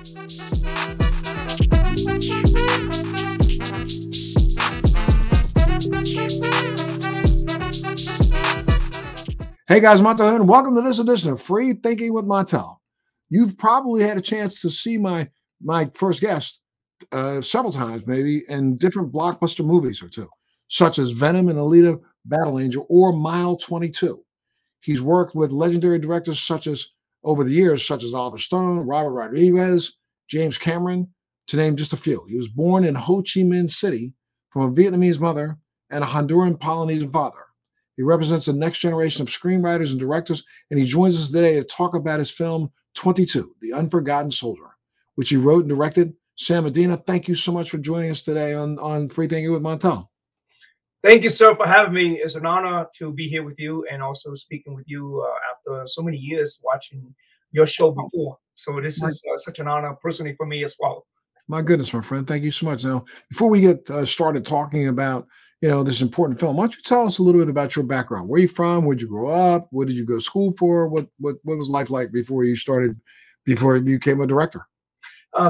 Hey guys, Montel here, and welcome to this edition of Free Thinking with Montel. You've probably had a chance to see my first guest several times, maybe, in different blockbuster movies or two, such as Venom and Alita: Battle Angel or Mile 22. He's worked with legendary directors over the years, such as Oliver Stone, Robert Rodriguez, James Cameron, to name just a few. He was born in Ho Chi Minh City from a Vietnamese mother and a Honduran-Polynesian father. He represents the next generation of screenwriters and directors, and he joins us today to talk about his film, 22, The Unforgotten Soldier, which he wrote and directed. Sam Medina, thank you so much for joining us today on Free Thinking with Montel. Thank you, sir, for having me. It's an honor to be here with you and also speaking with you after so many years watching your show before. So this is such an honor personally for me as well. My goodness, my friend. Thank you so much. Now, before we get started talking about, this important film, why don't you tell us a little bit about your background? Where are you from? Where'd you grow up? What did you go to school for? What was life like before you became a director?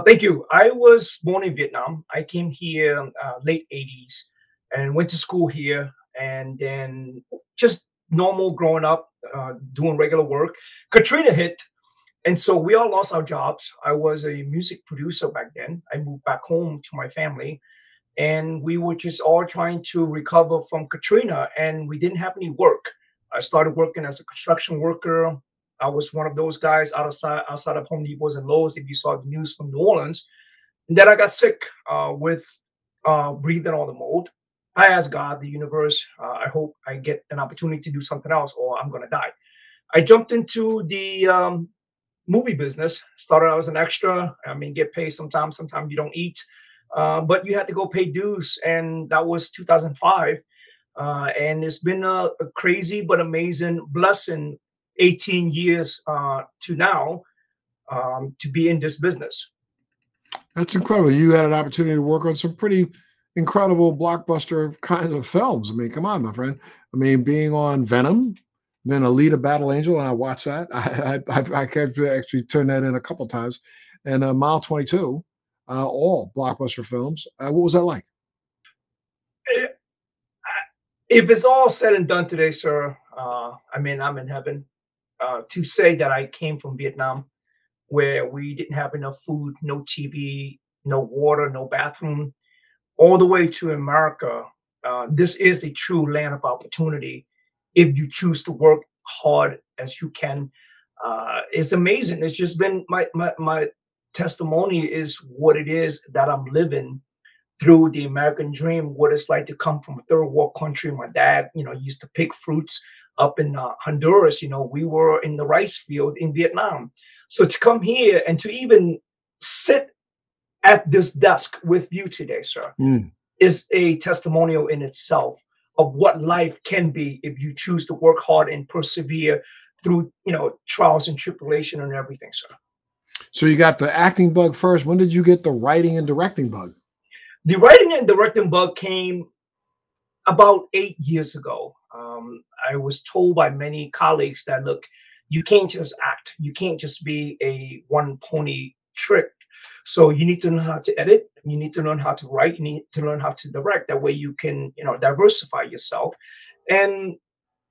Thank you. I was born in Vietnam. I came here late 80s. And went to school here, and then just normal growing up, doing regular work. Katrina hit, and so we all lost our jobs. I was a music producer back then. I moved back home to my family, and we were just all trying to recover from Katrina, and we didn't have any work. I started working as a construction worker. I was one of those guys outside of Home Depot and Lowe's, if you saw the news from New Orleans. And then I got sick with breathing all the mold. I asked God, the universe, I hope I get an opportunity to do something else or I'm going to die. I jumped into the movie business, started out as an extra. I mean, get paid sometimes you don't eat, but you had to go pay dues. And that was 2005. And it's been a crazy but amazing blessing 18 years to now to be in this business. That's incredible. You had an opportunity to work on some pretty incredible blockbuster kind of films. I mean, come on, my friend. I mean, being on Venom, then Alita: Battle Angel, and I watched that. I actually turned that in a couple of times. And Mile 22, all blockbuster films. What was that like? If it's all said and done today, sir, I mean, I'm in heaven. To say that I came from Vietnam, where we didn't have enough food, no TV, no water, no bathroom, all the way to America, this is the true land of opportunity if you choose to work hard as you can. It's amazing. It's just been my testimony is what it is that I'm living through the American dream, what it's like to come from a third world country. My dad, used to pick fruits up in Honduras. We were in the rice field in Vietnam. So to come here and to even sit at this desk with you today, sir, is a testimonial in itself of what life can be if you choose to work hard and persevere through, trials and tribulation and everything, sir. So you got the acting bug first. When did you get the writing and directing bug? The writing and directing bug came about 8 years ago. I was told by many colleagues that, look, you can't just act. You can't just be a one-pony trick. So you need to know how to edit, you need to learn how to write, you need to learn how to direct. That way you can, diversify yourself. And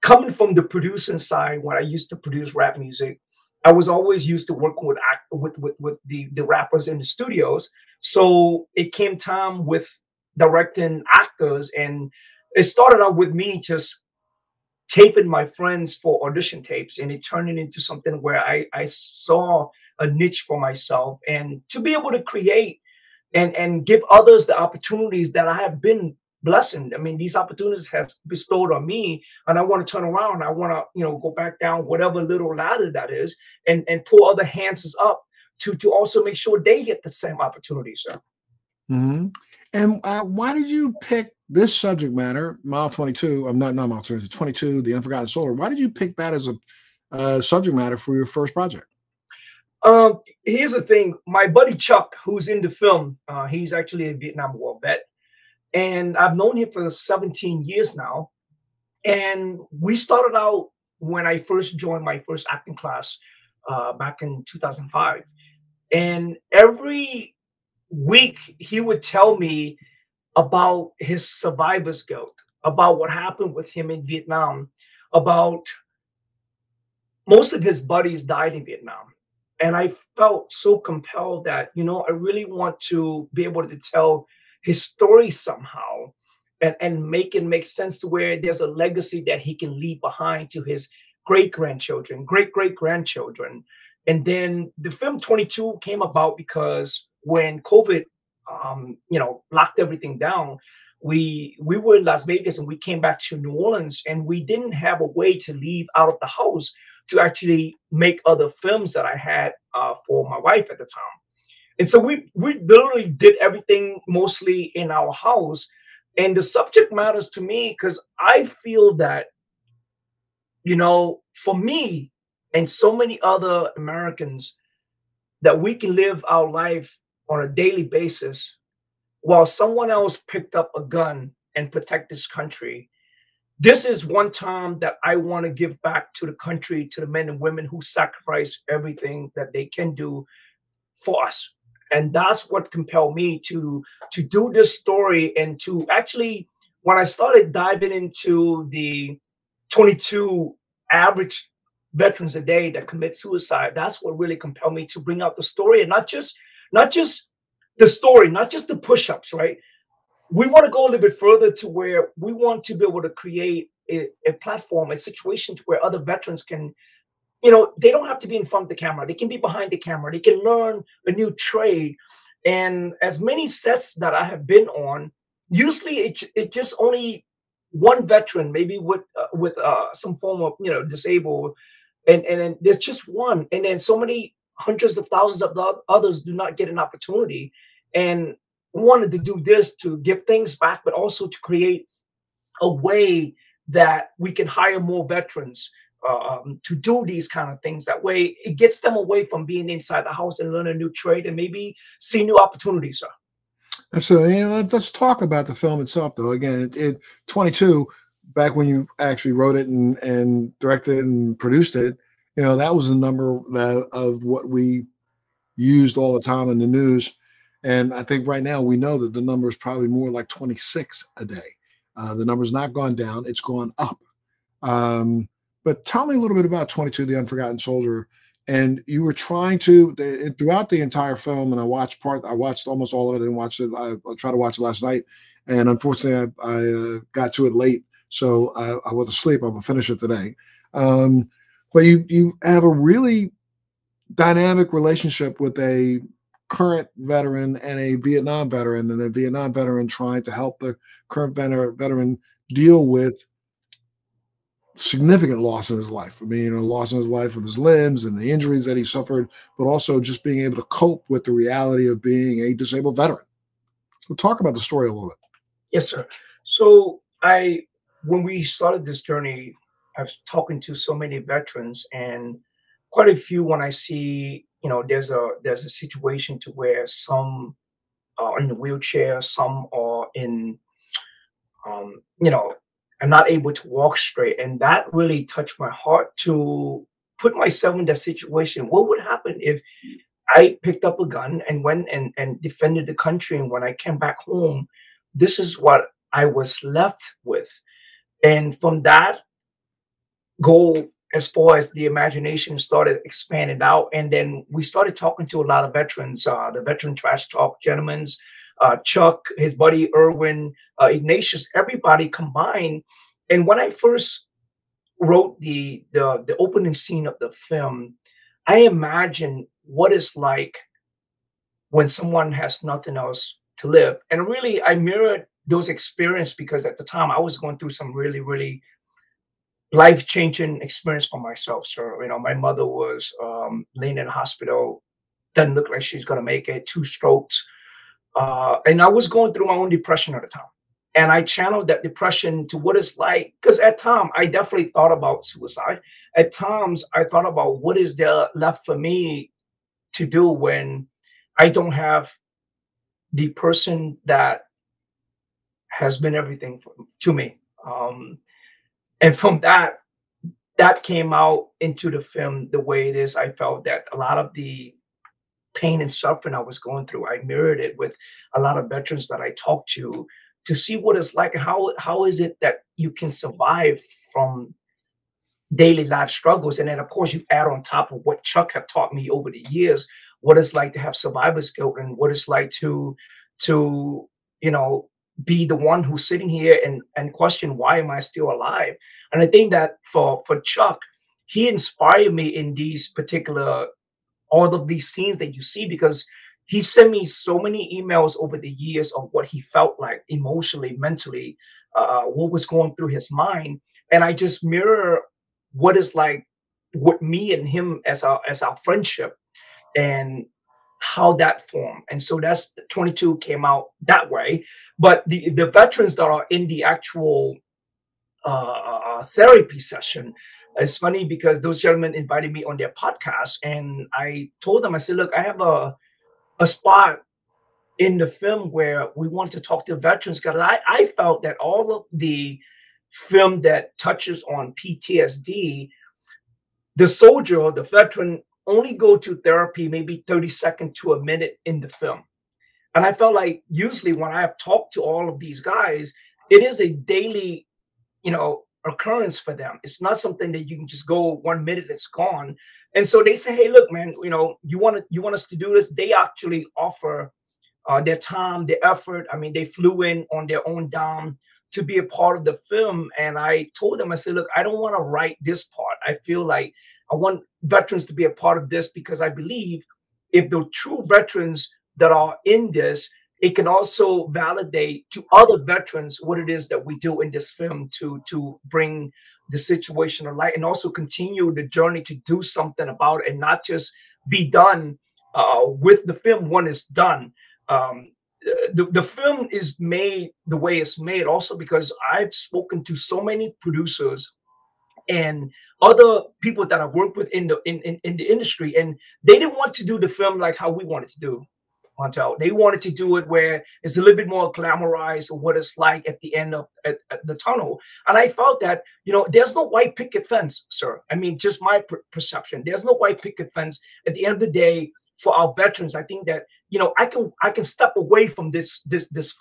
coming from the producing side, when I used to produce rap music, I was always used to working with the rappers in the studios. So it came time with directing actors, and it started out with me just taping my friends for audition tapes, and it turned it into something where I saw a niche for myself, and to be able to create and give others the opportunities that I have been blessed. I mean, these opportunities have bestowed on me, and I want to turn around. I want to, go back down whatever little ladder that is, and pull other hands up to also make sure they get the same opportunities, sir. Mm-hmm. And why did you pick this subject matter, Mile 22? I'm not Mile 22, 22, The Unforgotten Soldier. Why did you pick that as a subject matter for your first project? Here's the thing. My buddy Chuck, who's in the film, he's actually a Vietnam War vet, and I've known him for 17 years now. And we started out when I first joined my first acting class back in 2005. And every week he would tell me about his survivor's guilt, about what happened with him in Vietnam, about most of his buddies died in Vietnam. And I felt so compelled that, you know, I really want to be able to tell his story somehow and make it make sense to where there's a legacy that he can leave behind to his great-grandchildren, great-great-grandchildren. And then the film 22 came about because when COVID, you know, locked everything down, we were in Las Vegas and we came back to New Orleans, and we didn't have a way to leave out of the house to actually make other films that I had for my wife at the time. And so we literally did everything mostly in our house. And the subject matters to me because I feel that, you know, for me and so many other Americans, that we can live our life on a daily basis while someone else picked up a gun and protect this country. This is one time that I want to give back to the country, to the men and women who sacrifice everything that they can do for us. And that's what compelled me to do this story, and to actually, when I started diving into the 22 average veterans a day that commit suicide, that's what really compelled me to bring out the story, and not just the story, not just the push-ups, right? We want to go a little bit further to where we want to be able to create a platform, a situation to where other veterans can, you know, they don't have to be in front of the camera. They can be behind the camera. They can learn a new trade. And as many sets that I have been on, usually it just only one veteran, maybe with some form of, you know, disabled, and then there's just one. And then so many hundreds of thousands of others do not get an opportunity. And wanted to do this to give things back, but also to create a way that we can hire more veterans to do these kind of things. That way it gets them away from being inside the house and learn a new trade and maybe see new opportunities. Sir. Absolutely. And let's talk about the film itself, though. Again, it 22, back when you actually wrote it and directed and produced it, you know, that was the number of what we used all the time in the news. And I think right now we know that the number is probably more like 26 a day. The number's not gone down, it's gone up. But tell me a little bit about 22, The Unforgotten Soldier. And you were trying to, throughout the entire film, and I watched almost all of it, and watched it. I tried to watch it last night. And unfortunately, I got to it late. So I was asleep. I'm going to finish it today. But you have a really dynamic relationship with a current veteran and a Vietnam veteran, and a Vietnam veteran trying to help the current veteran deal with significant loss in his life. I mean, you know, loss in his life of his limbs and the injuries that he suffered, but also just being able to cope with the reality of being a disabled veteran. So talk about the story a little bit. Yes, sir. So when we started this journey, I was talking to so many veterans, and quite a few, when I see, you know, there's a situation to where some are in a wheelchair, some are in, you know, are not able to walk straight. And that really touched my heart to put myself in that situation. What would happen if I picked up a gun and went and defended the country? And when I came back home, this is what I was left with. And from that goal, as far as the imagination started expanding out. And then we started talking to a lot of veterans, the veteran trash talk gentlemen, Chuck, his buddy Erwin, Ignatius, everybody combined. And when I first wrote the opening scene of the film, I imagined what it's like when someone has nothing else to live. And really, I mirrored those experiences because at the time I was going through some really, really life-changing experience for myself. So, you know, my mother was laying in the hospital, doesn't look like she's going to make it, 2 strokes. And I was going through my own depression at the time. And I channeled that depression to what it's like, because at times I definitely thought about suicide. At times I thought about what is there left for me to do when I don't have the person that has been everything to me. And from that came out into the film the way it is. I felt that a lot of the pain and suffering I was going through, I mirrored it with a lot of veterans that I talked to see what it's like. How is it that you can survive from daily life struggles? And then, of course, you add on top of what Chuck had taught me over the years, what it's like to have survivor's guilt and what it's like to you know, be the one who's sitting here and question, why am I still alive? And I think that for Chuck, he inspired me in these particular, all of these scenes that you see, because he sent me so many emails over the years of what he felt like emotionally, mentally, what was going through his mind. And I just mirror what it's like with me and him as our friendship and how that formed. And so that's 22 came out that way. But the veterans that are in the actual therapy session, it's funny because those gentlemen invited me on their podcast, and I told them, I said, look, I have a spot in the film where we want to talk to veterans, because I felt that all of the film that touches on PTSD, the soldier or the veteran only go to therapy maybe 30 seconds to a minute in the film. And I felt like usually when I have talked to all of these guys, it is a daily, you know, occurrence for them. It's not something that you can just go 1 minute, it's gone. And so they say, hey, look, man, you know, you want us to do this? They actually offer their time, their effort. I mean, they flew in on their own dime to be a part of the film. And I told them, I said, look, I don't want to write this part. I feel like I want veterans to be a part of this, because I believe if the true veterans that are in this, it can also validate to other veterans what it is that we do in this film to bring the situation to light, and also continue the journey to do something about it and not just be done with the film when it's done. The film is made the way it's made also because I've spoken to so many producers and other people that I work with in the industry, and they didn't want to do the film like how we wanted to do. They wanted to do it where it's a little bit more glamorized of what it's like at the end of at the tunnel. And I felt that, you know, there's no white picket fence, sir. I mean, just my perception. There's no white picket fence. At the end of the day, for our veterans, I think that, you know, I can step away from this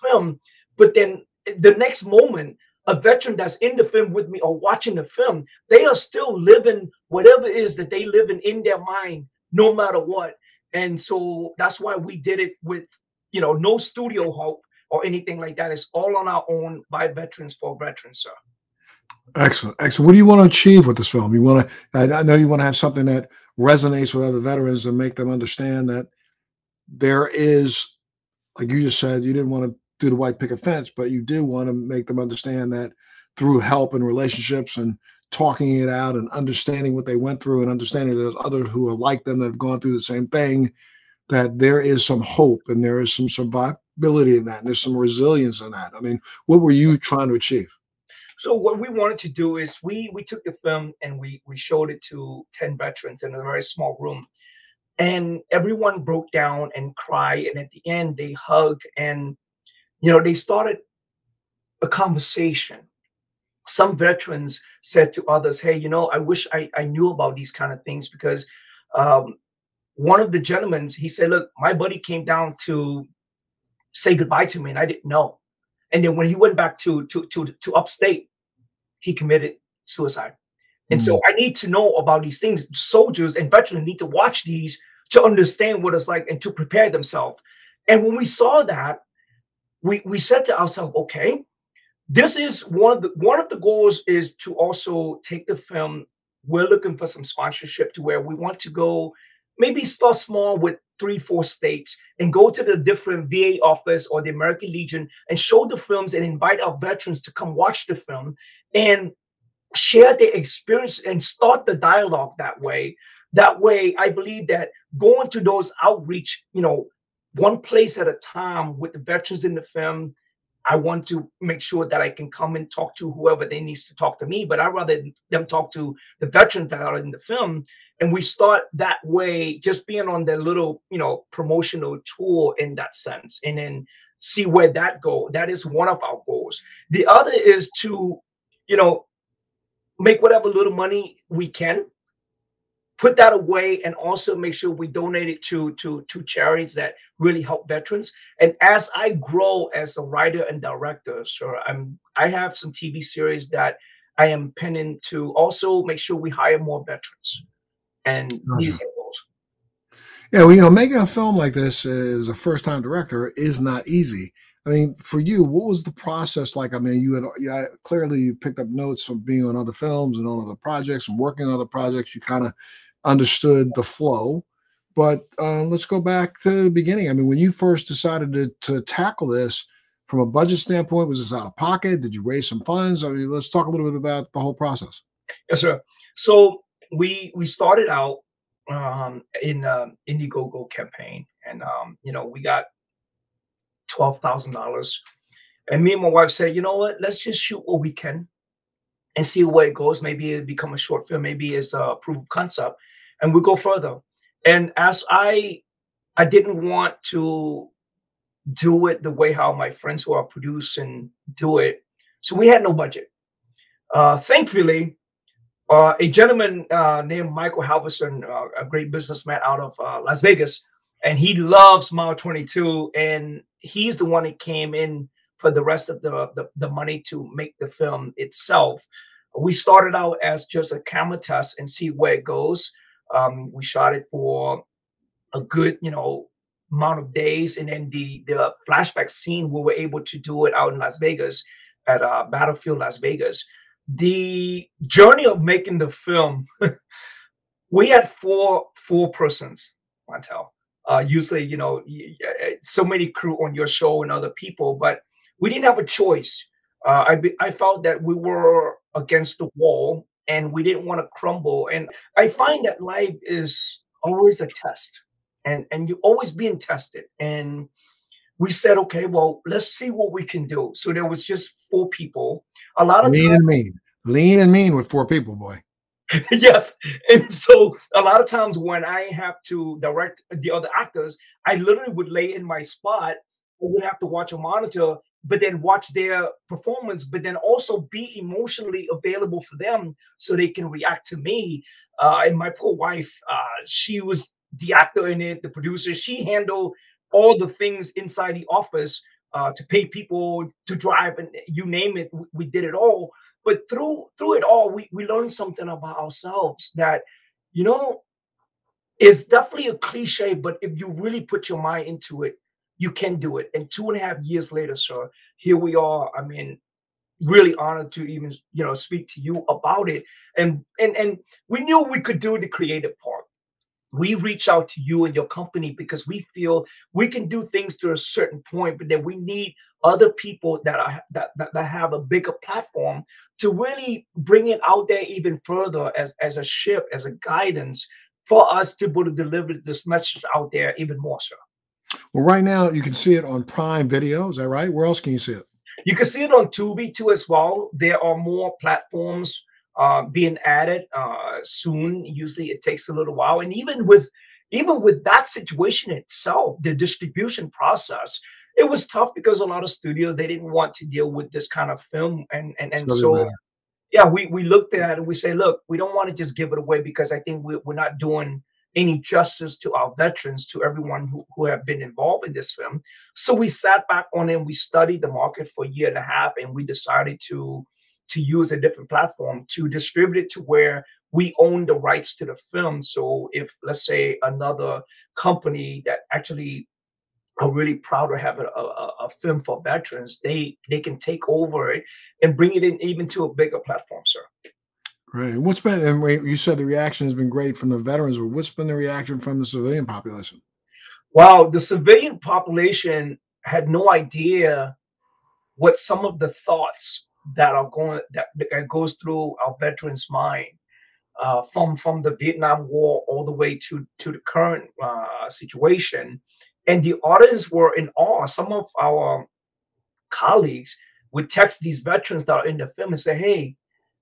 film, but then the next moment, a veteran that's in the film with me or watching the film, they are still living whatever it is that they live in their mind, no matter what. And so that's why we did it with, you know, no studio help or anything like that. It's all on our own, by veterans, for veterans, sir. Excellent. Excellent. What do you want to achieve with this film? You want to, I know you want to have something that resonates with other veterans and make them understand that there is, like you just said, you didn't want to do the white picket fence, but you do want to make them understand that through help and relationships and talking it out and understanding what they went through and understanding there's others who are like them that have gone through the same thing, that there is some hope and there is some survivability in that and there's some resilience in that. I mean, what were you trying to achieve? So what we wanted to do is we took the film and we showed it to 10 veterans in a very small room, and everyone broke down and cried, and at the end they hugged and, you know, they started a conversation. Some veterans said to others, hey, you know, I wish I knew about these kind of things, because one of the gentlemen, he said, look, my buddy came down to say goodbye to me and I didn't know. And then when he went back to upstate, he committed suicide. And so I need to know about these things. Soldiers and veterans need to watch these to understand what it's like and to prepare themselves. And when we saw that, we said to ourselves, okay, this is one of the goals is to also take the film. We're looking for some sponsorship to where we want to go, maybe start small with 3-4 states and go to the different VA office or the American Legion and show the films and invite our veterans to come watch the film and share their experience and start the dialogue that way. That way, I believe that going to those outreach, you know, one place at a time with the veterans in the film, I want to make sure that I can come and talk to whoever they needs to talk to me, but I'd rather them talk to the veterans that are in the film. And we start that way, just being on their little, you know, promotional tour in that sense, and then see where that goes. That is one of our goals. The other is to, you know, make whatever little money we can put that away and also make sure we donate it to charities that really help veterans. And as I grow as a writer and director, so I have some TV series that I am penning to also make sure we hire more veterans and these roles. Yeah, well, you know, making a film like this as a first-time director is not easy. I mean, for you, what was the process like? I mean, clearly you picked up notes from being on other films and on other projects and working on other projects. You kind of understood the flow. But let's go back to the beginning. I mean, when you first decided to tackle this, from a budget standpoint, was this out of pocket? Did you raise some funds? I mean, let's talk a little bit about the whole process. Yes, sir. So we started out in Indiegogo campaign, and you know, we got $12,000, and me and my wife said, you know what, let's just shoot what we can and see where it goes. Maybe it'll become a short film. Maybe it's a proof of concept, and we'll go further. And as I didn't want to do it the way how my friends who are producing do it. So we had no budget. Thankfully, a gentleman named Michael Halverson, a great businessman out of Las Vegas, and he loves Mile 22, and he's the one that came in for the rest of the money to make the film itself. We started out as just a camera test and see where it goes. We shot it for a good, you know, amount of days, and then the flashback scene, we were able to do it out in Las Vegas at Battlefield Las Vegas. The journey of making the film, we had four persons, Montel. Usually, you know, so many crew on your show and other people, but we didn't have a choice. I felt that we were against the wall and we didn't want to crumble. And I find that life is always a test. And you're always being tested. And we said, okay, well, let's see what we can do. So there was just four people. A lot of lean and mean. Lean and mean with four people, boy. Yes. And so a lot of times when I have to direct the other actors, I literally would lay in my spot. I would have to watch a monitor, but then watch their performance, but then also be emotionally available for them so they can react to me. And my poor wife, she was the actor in it, the producer, she handled all the things inside the office to pay people, to drive, and you name it, we did it all. But through it all, we learned something about ourselves that, you know, it's definitely a cliche, but if you really put your mind into it, you can do it. And 2.5 years later, sir, here we are. I mean, really honored to even, you know, speak to you about it. And we knew we could do the creative part. We reach out to you and your company because we feel we can do things to a certain point, but then we need other people that have a bigger platform to really bring it out there even further as a ship, as a guidance for us to be able to deliver this message out there even more, sir. Well, right now you can see it on Prime Video. Is that right? Where else can you see it? You can see it on Tubi too as well. There are more platforms being added soon. Usually it takes a little while. And even with that situation itself, the distribution process, it was tough because a lot of studios, they didn't want to deal with this kind of film. And so, yeah, we looked at it and we say, look, we don't want to just give it away because I think we're not doing any justice to our veterans, to everyone who have been involved in this film. So we sat back on it and we studied the market for a year and a half, and we decided to use a different platform to distribute it to where we own the rights to the film. So if, let's say, another company that actually are really proud to have a film for veterans, they can take over it and bring it in even to a bigger platform, sir. Great. What's been, and you said the reaction has been great from the veterans, but what's been the reaction from the civilian population? Wow, the civilian population had no idea what some of the thoughts that goes through our veterans' mind, from the Vietnam War all the way to the current situation, and the audience were in awe. Some of our colleagues would text these veterans that are in the film and say, "Hey,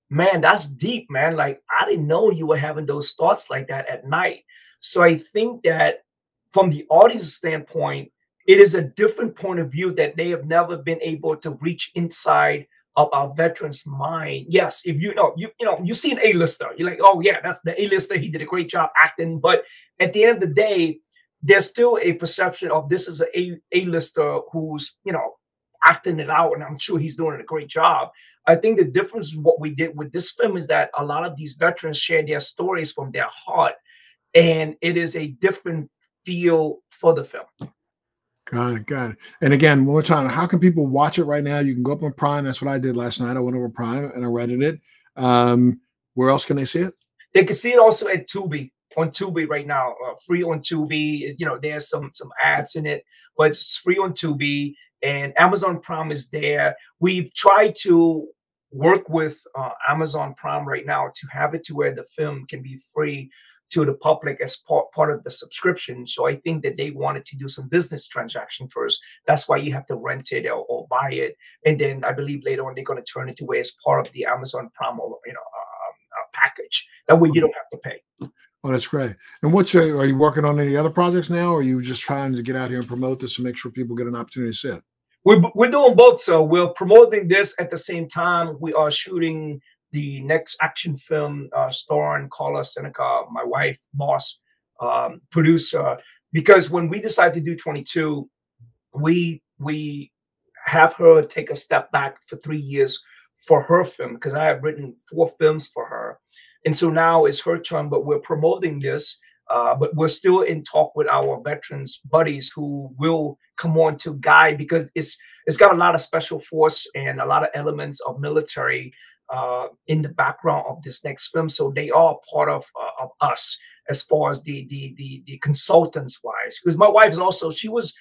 man, that's deep, man. Like, I didn't know you were having those thoughts like that at night." So I think that from the audience standpoint, it is a different point of view that they have never been able to reach inside of our veterans' mind. Yes, if you see an A-lister, you're like, oh yeah, that's the A-lister. He did a great job acting. But at the end of the day, there's still a perception of this is an A-lister who's, you know, acting it out, and I'm sure he's doing a great job. I think the difference is what we did with this film is that a lot of these veterans share their stories from their heart, and it is a different feel for the film. Got it, got it. And again, one more time, how can people watch it right now? You can go up on Prime. That's what I did last night. I went over Prime and I rented it. Where else can they see it? They can see it also at Tubi, on Tubi right now, free on Tubi. You know, there's some ads in it, but it's free on Tubi. And Amazon Prime is there. We've tried to work with Amazon Prime right now to have it to where the film can be free to the public as part of the subscription. So I think that they wanted to do some business transaction first. That's why you have to rent it or buy it. And then I believe later on, they're going to turn it to where it's part of the Amazon Prime package. That way you don't have to pay. Oh, that's great. And are you working on any other projects now, or are you just trying to get out here and promote this and make sure people get an opportunity to see it? We're doing both. So we're promoting this at the same time. We are shooting the next action film starring Carla Seneca, my wife, boss, producer. Because when we decided to do 22, we have her take a step back for 3 years for her film, because I have written 4 films for her. And so now it's her turn, but we're promoting this, but we're still in talk with our veterans buddies who will come on to guide, because it's got a lot of special force and a lot of elements of military in the background of this next film. So they are part of us as far as the consultants wise, because my wife is also, she was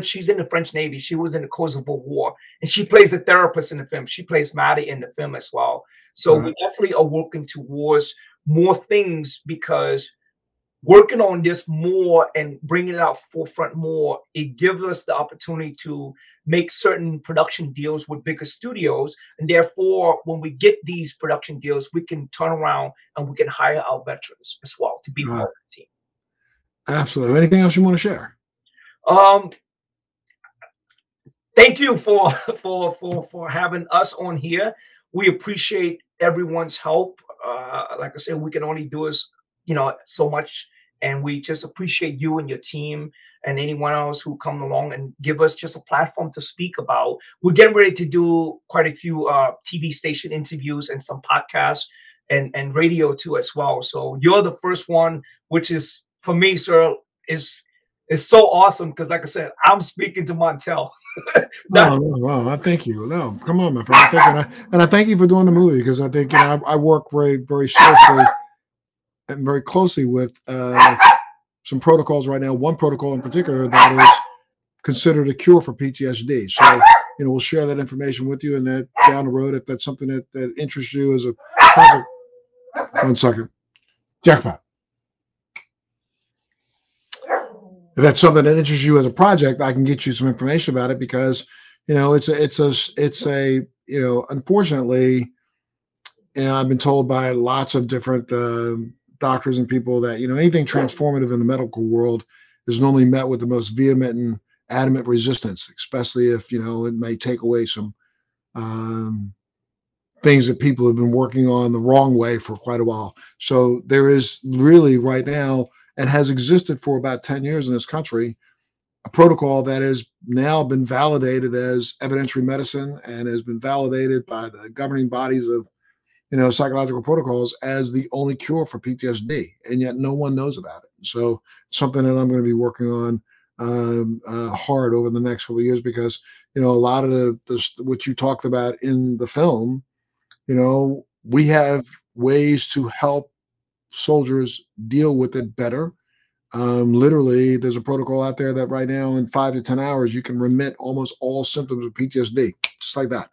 she's in the French Navy. She was in the Kosovo War, and she plays the therapist in the film. She plays Maddie in the film as well. So we definitely are working towards more things, because working on this more and bringing it out forefront more, it gives us the opportunity to make certain production deals with bigger studios. And therefore, when we get these production deals, we can turn around and we can hire our veterans as well to be part of the team. Absolutely. Anything else you want to share? Thank you for having us on here. We appreciate everyone's help. Like I said, we can only do is, you know, so much, and we just appreciate you and your team and anyone else who come along and give us just a platform to speak about. We're getting ready to do quite a few TV station interviews and some podcasts and radio too as well. So you're the first one, which is for me, sir, is so awesome, because like I said, I'm speaking to Montel. I thank you. No, come on, my friend. I thank you for doing the movie, because I think, you know, I work very, very seriously and very closely with some protocols right now. One protocol in particular that is considered a cure for PTSD. So, you know, we'll share that information with you, and that down the road, if that's something that interests you as a project. One second. Jackpot. If that's something that interests you as a project, I can get you some information about it, because, you know, unfortunately, you know, I've been told by lots of different doctors and people that, you know, anything transformative in the medical world is normally met with the most vehement and adamant resistance, especially if, you know, it may take away some things that people have been working on the wrong way for quite a while. So there is really right now, and has existed for about 10 years in this country, a protocol that has now been validated as evidentiary medicine and has been validated by the governing bodies of, you know, psychological protocols as the only cure for PTSD. And yet no one knows about it. So something that I'm going to be working on hard over the next couple of years, because, you know, a lot of what you talked about in the film, you know, we have ways to help soldiers deal with it better. Literally, there's a protocol out there that right now in 5 to 10 hours, you can remit almost all symptoms of PTSD, just like that.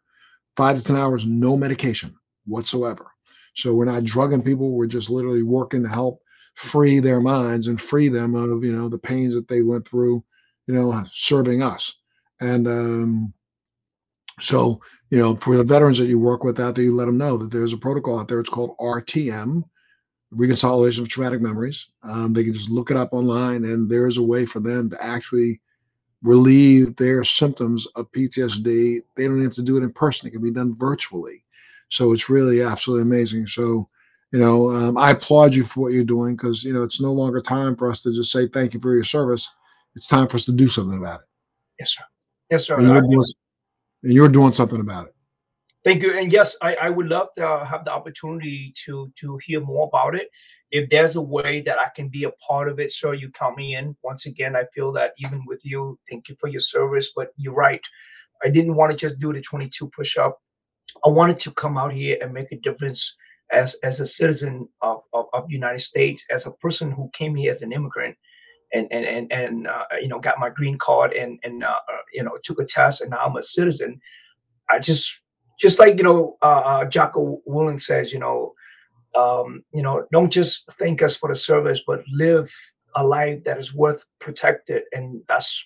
5 to 10 hours, no medication whatsoever. So we're not drugging people. We're just literally working to help free their minds and free them of, you know, the pains that they went through, you know, serving us. And so, you know, for the veterans that you work with out there, you let them know that there's a protocol out there. It's called RTM, Reconsolidation of Traumatic Memories. They can just look it up online, and there is a way for them to actually relieve their symptoms of PTSD. They don't have to do it in person. It can be done virtually. So it's really absolutely amazing. So, you know, I applaud you for what you're doing, because, you know, it's no longer time for us to just say thank you for your service. It's time for us to do something about it. Yes, sir. Yes, sir. And you're doing something about it. Thank you. And yes, I would love to have the opportunity to hear more about it. If there's a way that I can be a part of it, sir, you count me in. Once again, I feel that even with you, thank you for your service. But you're right. I didn't want to just do the 22 push-up. I wanted to come out here and make a difference as a citizen of the United States, as a person who came here as an immigrant and you know, got my green card and you know, took a test, and now I'm a citizen. I just like, you know, Jocko Willink says, you know, don't just thank us for the service, but live a life that is worth protected. And that's,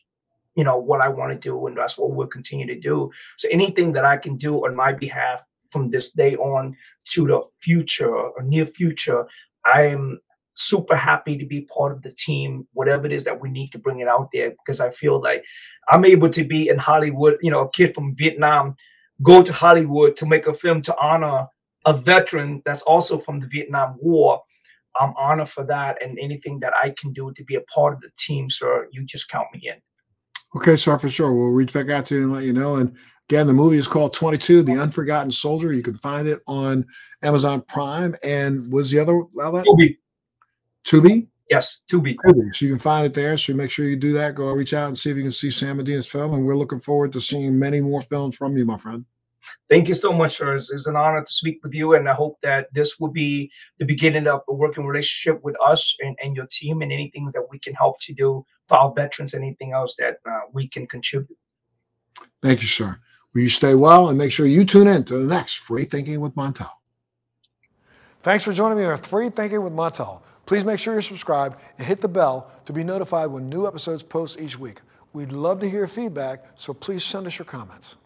you know, what I want to do. And that's what we'll continue to do. So anything that I can do on my behalf from this day on to the future or near future, I am super happy to be part of the team, whatever it is that we need to bring it out there, because I feel like I'm able to be in Hollywood, you know, a kid from Vietnam, go to Hollywood to make a film to honor a veteran that's also from the Vietnam War. I'm honored for that, and anything that I can do to be a part of the team, sir, you just count me in. Okay, sir, for sure. We'll reach back out to you and let you know. And again, the movie is called 22, The Unforgotten Soldier. You can find it on Amazon Prime. And was the other? Tubi. Tubi? Yes, Tubi. Tubi. So you can find it there. So make sure you do that. Go reach out and see if you can see Sam Medina's film. And we're looking forward to seeing many more films from you, my friend. Thank you so much, sir. It's an honor to speak with you. And I hope that this will be the beginning of a working relationship with us and your team, and any things that we can help to do for our veterans, anything else that we can contribute. Thank you, sir. Will you stay well, and make sure you tune in to the next Free Thinking with Montel. Thanks for joining me on Free Thinking with Montel. Please make sure you're subscribed and hit the bell to be notified when new episodes post each week. We'd love to hear feedback, so please send us your comments.